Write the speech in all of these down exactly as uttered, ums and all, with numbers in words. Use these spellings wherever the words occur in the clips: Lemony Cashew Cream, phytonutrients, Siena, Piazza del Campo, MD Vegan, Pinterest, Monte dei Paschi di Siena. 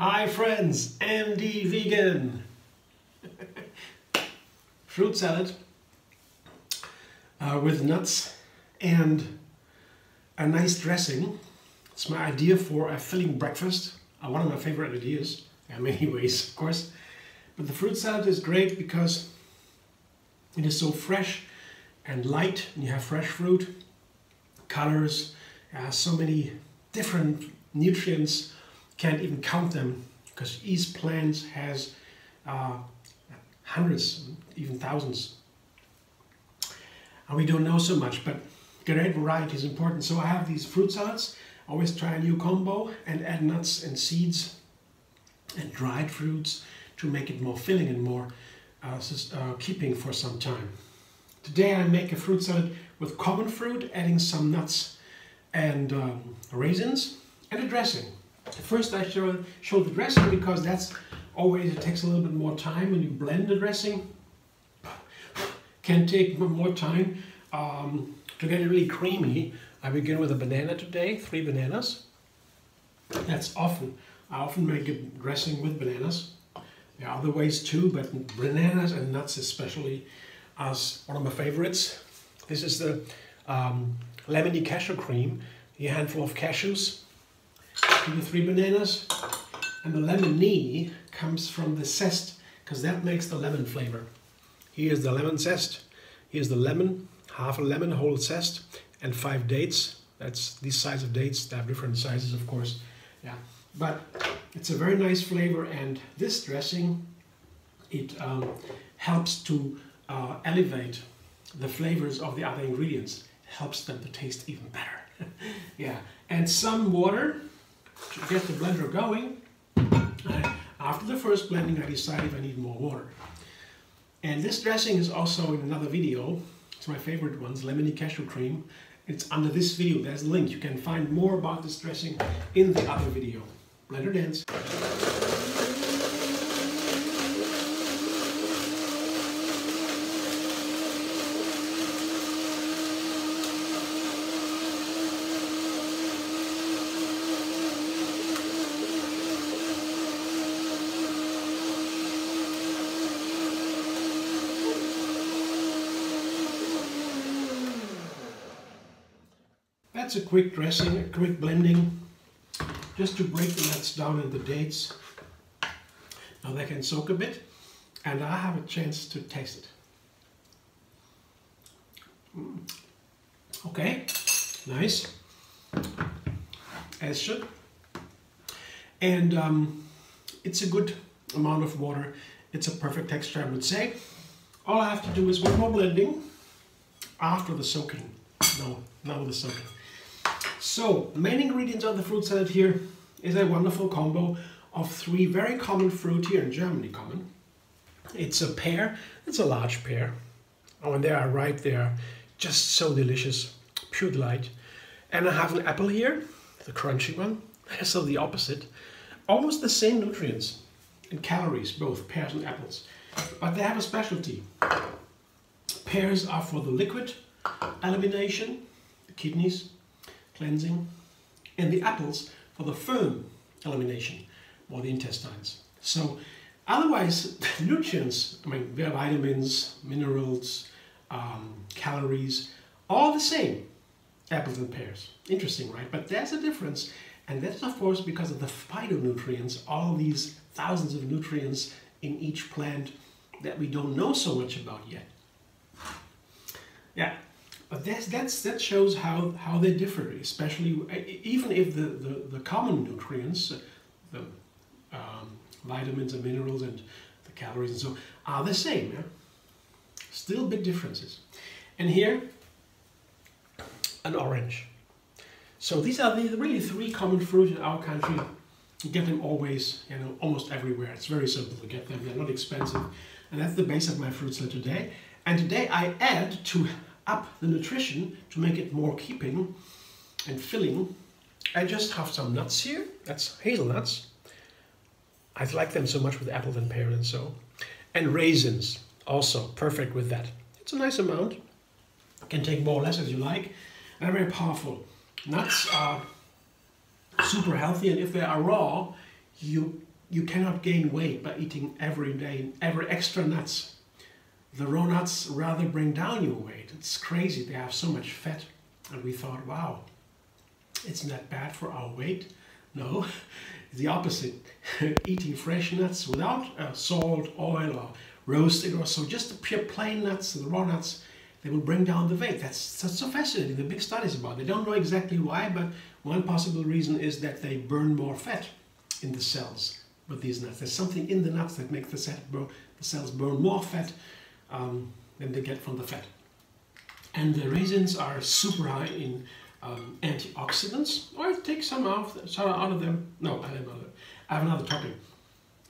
Hi friends, M D Vegan. Fruit salad uh, with nuts and a nice dressing. It's my idea for a filling breakfast. Uh, one of my favorite ideas. There are many ways, of course. But the fruit salad is great because it is so fresh and light. And you have fresh fruit, colors, uh, so many different nutrients. Can't even count them, because each plant has uh, hundreds, even thousands, and we don't know so much, but great variety is important. So I have these fruit salads, always try a new combo and add nuts and seeds and dried fruits to make it more filling and more uh, uh, keeping for some time. Today I make a fruit salad with common fruit, adding some nuts and um, raisins and a dressing. First I show, show the dressing, because that's always, it takes a little bit more time when you blend the dressing. Can take more time um, to get it really creamy. I begin with a banana today, three bananas. That's often, I often make a dressing with bananas. There are other ways too, but bananas and nuts especially are one of my favorites. This is the um, lemony cashew cream, a handful of cashews, two to three bananas, and the lemony comes from the zest, because that makes the lemon flavor. Here's the lemon zest, here's the lemon, half a lemon, whole zest, and five dates. That's these size of dates, they have different sizes of course. Yeah, but it's a very nice flavor, and this dressing, it um, helps to uh, elevate the flavors of the other ingredients, helps them to taste even better. Yeah, and some water to get the blender going. Uh, after the first blending I decide if I need more water. And this dressing is also in another video. It's my favorite ones, lemony cashew cream. It's under this video, there's a link. You can find more about this dressing in the other video. Blender dance. That's a quick dressing, a quick blending, just to break the nuts down and the dates. Now they can soak a bit, and I have a chance to taste it. Okay, nice, as should. And um, it's a good amount of water. It's a perfect texture, I would say. All I have to do is one more blending after the soaking. No, not with the soaking. So, the main ingredients of the fruit salad here is a wonderful combo of three very common fruit here in Germany, common. It's a pear, it's a large pear. Oh, and they are ripe, they are just so delicious, pure delight. And I have an apple here, the crunchy one, so the opposite. Almost the same nutrients and calories, both pears and apples. But they have a specialty. Pears are for the liquid elimination, the kidneys, cleansing, and the apples for the firm elimination, or the intestines. So otherwise, nutrients, I mean, vitamins, minerals, um, calories, all the same, apples and pears. Interesting, right? But there's a difference, and that's of course because of the phytonutrients, all these thousands of nutrients in each plant that we don't know so much about yet. Yeah. But that's, that's, that shows how, how they differ, especially even if the, the, the common nutrients, the um, vitamins and minerals and the calories and so on, are the same. Yeah? Still big differences. And here, an orange. So these are the really three common fruit in our country. You get them always, you know, almost everywhere. It's very simple to get them. They're not expensive. And that's the base of my fruit salad today. And today I add to up the nutrition to make it more keeping and filling. I just have some nuts here, that's hazelnuts. I like them so much with apple and pear and so. And raisins, also perfect with that. It's a nice amount. You can take more or less as you like. And they're very powerful. Nuts are super healthy, and if they are raw, you you cannot gain weight by eating every day, every extra nuts. The raw nuts rather bring down your weight. It's crazy, they have so much fat. And we thought, wow, it's not bad for our weight. No, the opposite. Eating fresh nuts without uh, salt, oil, or roasted or so, just the pure plain nuts, the raw nuts, they will bring down the weight. That's, that's so fascinating. The big studies about it. They don't know exactly why, but one possible reason is that they burn more fat in the cells with these nuts. There's something in the nuts that makes the, the cells burn more fat um, than they get from the fat. And the raisins are super high in um, antioxidants. Or take some out, out of them. No, I have another, I have another topping.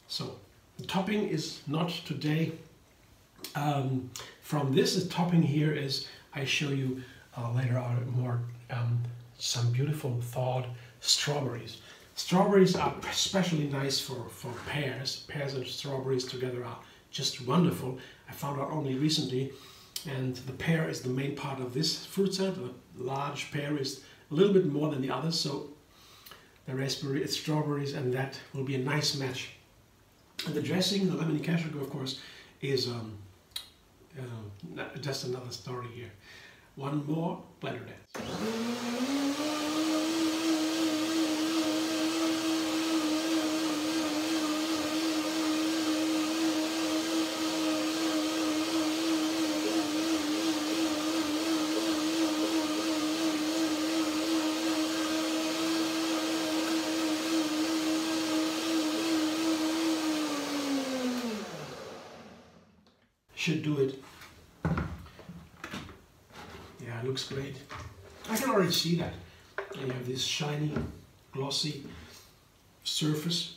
So the topping is not today. Um, from this, the topping here is, I show you uh, later on more, um, some beautiful thawed strawberries. Strawberries are especially nice for, for pears. Pears and strawberries together are just wonderful. I found out only recently, and the pear is the main part of this fruit set. The large pear is a little bit more than the others, so the raspberry, it's strawberries, and that will be a nice match. And the dressing, the lemony cashew, of course, is um, uh, just another story here. One more platter dance. Should do it. Yeah, it looks great. I can already see that. And you have this shiny, glossy surface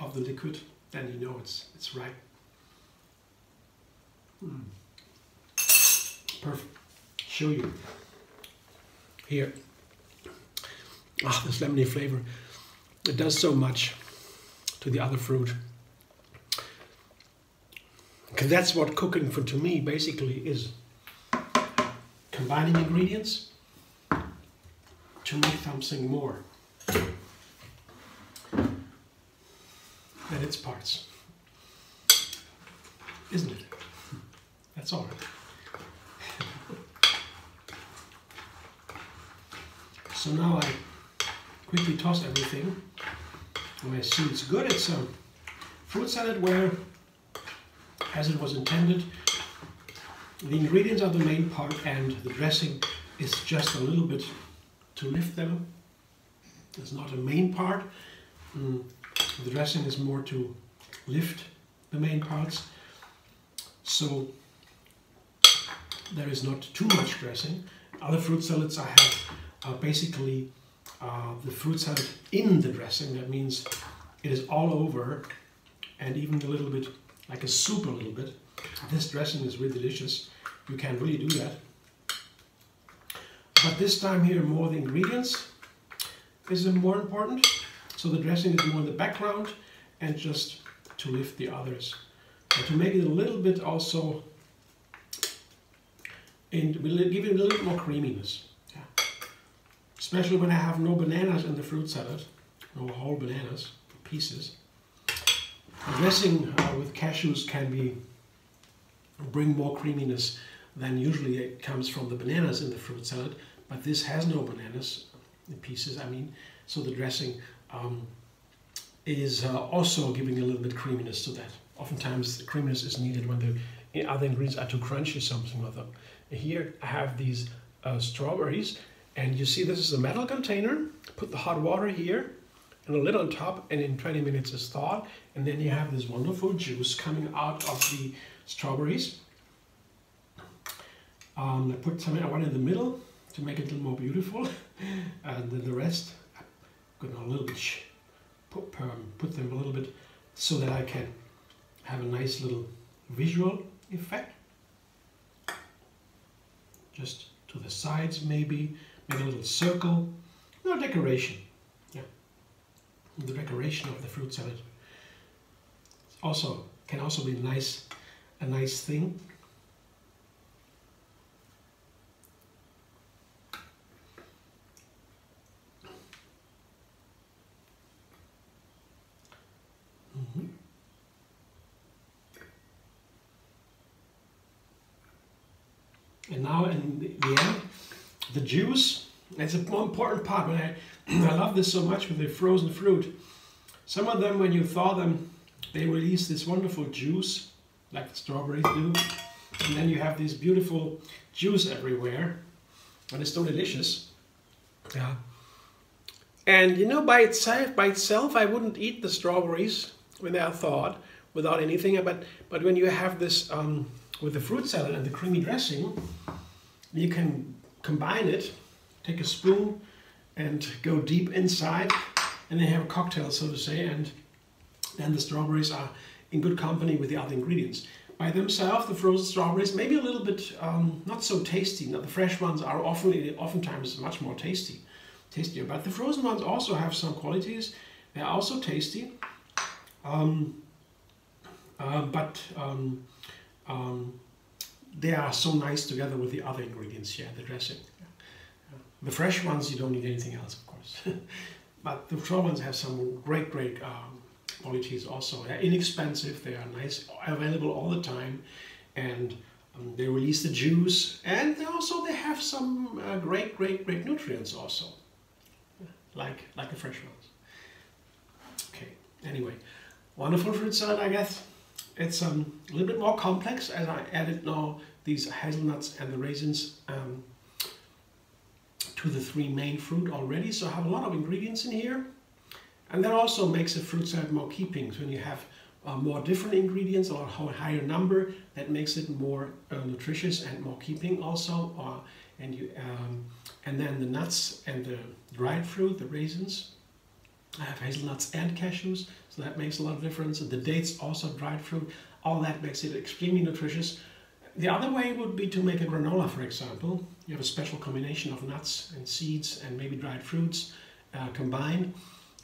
of the liquid, then you know it's it's ripe. Mm. Perfect. Show you here. Ah, this lemony flavor. It does so much to the other fruit. Because that's what cooking for, to me, basically is. Combining ingredients to make something more than its parts. Isn't it? That's all right. So now I quickly toss everything. When I see it's good, it's a fruit salad where, as it was intended, the ingredients are the main part and the dressing is just a little bit to lift them. It's not a main part. Mm. The dressing is more to lift the main parts. So there is not too much dressing. Other fruit salads I have are basically uh, the fruit salad in the dressing. That means it is all over and even a little bit like a soup a little bit. This dressing is really delicious. You can really do that. But this time here, more the ingredients is more important. So the dressing is more in the background and just to lift the others. And to make it a little bit also, and give it a little bit more creaminess. Yeah. Especially when I have no bananas in the fruit salad, no whole bananas, pieces. The dressing uh, with cashews can be bring more creaminess than usually it comes from the bananas in the fruit salad, but this has no bananas in pieces, I mean, so the dressing um, is uh, also giving a little bit creaminess to that. Oftentimes the creaminess is needed when the other ingredients are too crunchy, something like that. Here I have these uh, strawberries, and you see this is a metal container. Put the hot water here and a lid on top, and in twenty minutes it's thawed, and then you have this wonderful juice coming out of the strawberries. Um, I put some one in the middle to make it a little more beautiful, and then the rest I could a little bit put, um, put them a little bit so that I can have a nice little visual effect. Just to the sides, maybe make a little circle, no decoration. The decoration of the fruit salad also can also be nice, a nice thing. And now in the end, the juice is an important part. When I, I love this so much with the frozen fruit. Some of them, when you thaw them, they release this wonderful juice, like the strawberries do. And then you have this beautiful juice everywhere. And it's so delicious. Yeah. And you know, by itself, by itself, I wouldn't eat the strawberries when they are thawed without anything. But, but when you have this um, with the fruit salad and the creamy dressing, you can combine it, take a spoon and go deep inside, and then have a cocktail, so to say. And then the strawberries are in good company with the other ingredients. By themselves, the frozen strawberries maybe a little bit um, not so tasty. Now the fresh ones are often, oftentimes much more tasty, tastier. But the frozen ones also have some qualities. They are also tasty, um, uh, but um, um, they are so nice together with the other ingredients here, the dressing. The fresh ones, you don't need anything else, of course. But the frozen ones have some great, great. Um, qualities also. They're inexpensive, they are nice, available all the time, and um, they release the juice, and they also they have some uh, great, great, great nutrients also, like, like the fresh ones. Okay, anyway, wonderful fruit salad, I guess. It's um, a little bit more complex, as I added now these hazelnuts and the raisins um, to the three main fruit already, so I have a lot of ingredients in here. And that also makes a fruit salad more keeping. So when you have uh, more different ingredients or a higher number, that makes it more uh, nutritious and more keeping also. Uh, and, you, um, and then the nuts and the dried fruit, the raisins. I have hazelnuts and cashews, so that makes a lot of difference. And the dates, also dried fruit, all that makes it extremely nutritious. The other way would be to make a granola, for example. You have a special combination of nuts and seeds and maybe dried fruits uh, combined.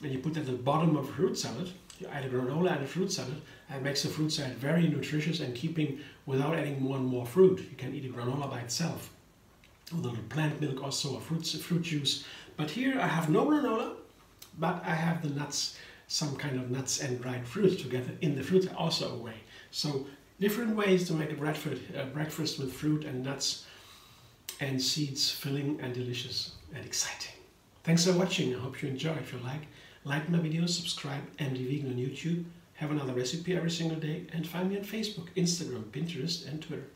And you put that at the bottom of a fruit salad, you add a granola and a fruit salad, and it makes the fruit salad very nutritious and keeping without adding more and more fruit. You can eat a granola by itself, with a little plant milk also, or fruit, fruit juice. But here I have no granola, but I have the nuts, some kind of nuts and dried fruit together in the fruit also away. So different ways to make a breakfast, a breakfast with fruit and nuts and seeds, filling and delicious and exciting. Thanks for watching, I hope you enjoy. If you like, like my videos, subscribe, M D Vegan on YouTube, have another recipe every single day, and find me on Facebook, Instagram, Pinterest, and Twitter.